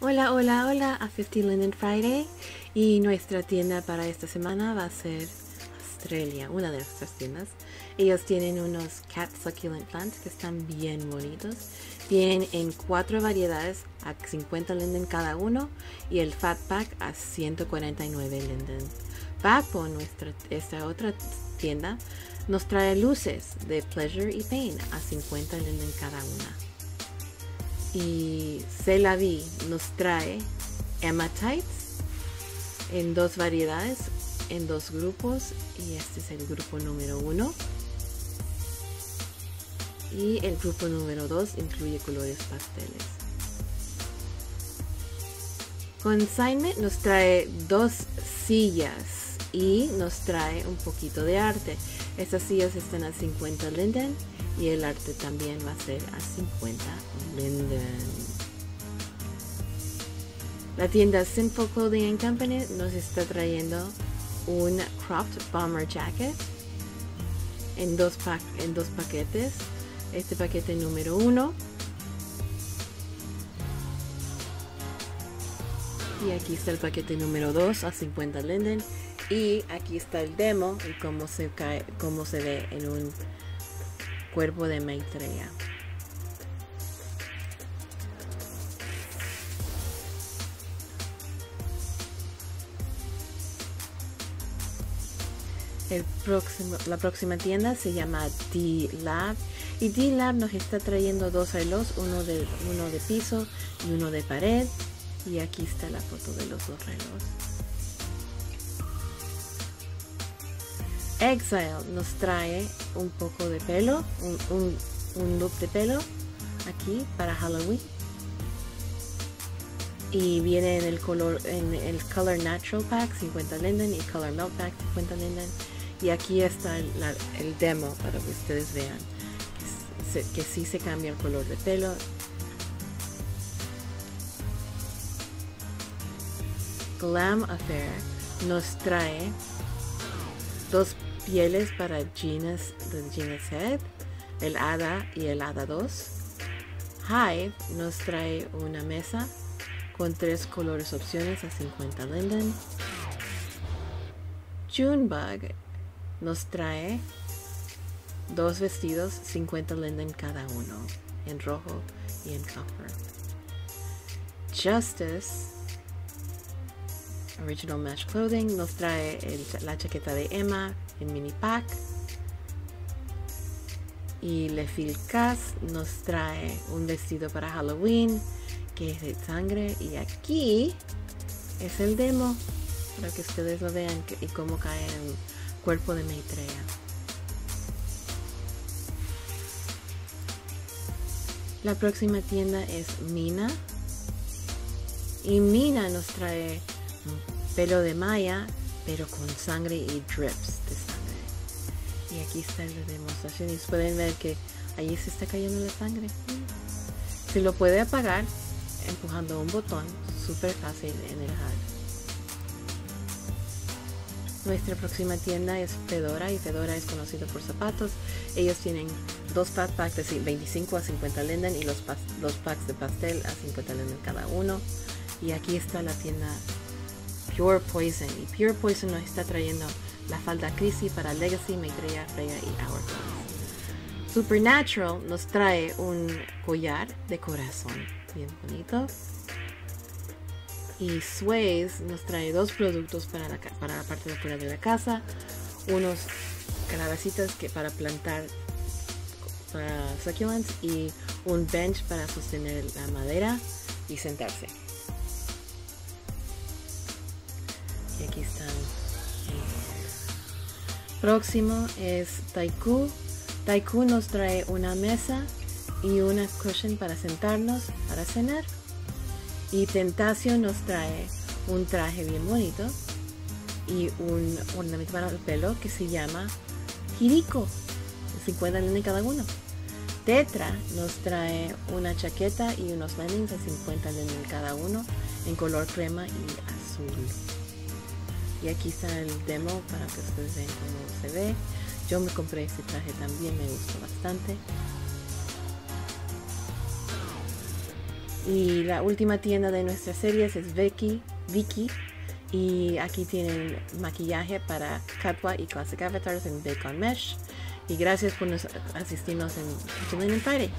Hola, hola, hola a 50 Linden Friday, y nuestra tienda para esta semana va a ser Astralia, una de nuestras tiendas. Ellos tienen unos cat succulent plants que están bien bonitos. Tienen en 4 variedades a 50 linden cada uno y el fat pack a 149 linden. Papo, esta otra tienda, nos trae luces de Pleasure y Pain a 50 linden cada una. Y C'est la vie nos trae Emma Tides en 2 variedades, en 2 grupos, y este es el grupo número 1. Y el grupo número 2 incluye colores pasteles. Consignment nos trae 2 sillas y nos trae un poquito de arte. Estas sillas están a 50 linden y el arte también va a ser a 50 linden. La tienda Simple Clothing Company nos está trayendo un Croft Bomber Jacket en 2 paquetes. Este paquete número 1. Y aquí está el paquete número 2 a 50 linden. Y aquí está el demo y cómo se ve en un cuerpo de Maitreya. La próxima tienda se llama D-Lab, y D-Lab nos está trayendo 2 relojes, uno de piso y uno de pared, y aquí está la foto de los 2 relojes. Exile nos trae un poco de pelo, un look de pelo aquí para Halloween, y viene en el color, en el Color Natural Pack 50 linden y Color Melt Pack 50 linden. Y aquí está el demo para que ustedes vean que sí se cambia el color de pelo. Glam Affair nos trae 2 pieles para The Genus Head, el Hada y el Hada 2. Hive nos trae una mesa con 3 colores opciones a 50 linden. Junebug nos trae 2 vestidos, 50 linden cada uno, en rojo y en copper. Justice Original Match Clothing nos trae la chaqueta de Emma en mini pack. Y Le Fil Casse nos trae un vestido para Halloween que es de sangre, y aquí es el demo para que ustedes lo vean y cómo cae en el cuerpo de Maitreya. La próxima tienda es Mina, y Mina nos trae pelo de Maya pero con sangre y drips de sangre, y aquí está la demostración y pueden ver que allí se está cayendo la sangre. Se lo puede apagar empujando un botón, súper fácil en el Hive. Nuestra próxima tienda es Fedora, y Fedora es conocido por zapatos. Ellos tienen 2 fat packs de 25 a 50 linden y los packs de pastel a 50 linden cada uno. Y aquí está la tienda Pure Poison, y Pure Poison nos está trayendo la falda Chrissy para Legacy, Maitreya, Freya y Hourglass. Supernatural nos trae un collar de corazón bien bonito, y Suez nos trae 2 productos para la parte de afuera de la casa, unos calabacitas que para plantar para succulents y un bench para sostener la madera y sentarse. Y aquí están. Próximo es Taiku. Taiku nos trae una mesa y una cushion para sentarnos para cenar, y Tentacio nos trae un traje bien bonito y un ornamento para el pelo que se llama Jiriko, 50 linden cada uno. Tetra nos trae una chaqueta y unos leggings a 50 linden cada uno en color crema y azul, y aquí está el demo para que ustedes vean cómo se ve. Yo me compré este traje también, me gustó bastante. Y la última tienda de nuestras series es Veechi. Y aquí tienen maquillaje para Catwalk y Classic Avatars en Bacon Mesh. Y gracias por asistirnos en Fifty Linden Friday.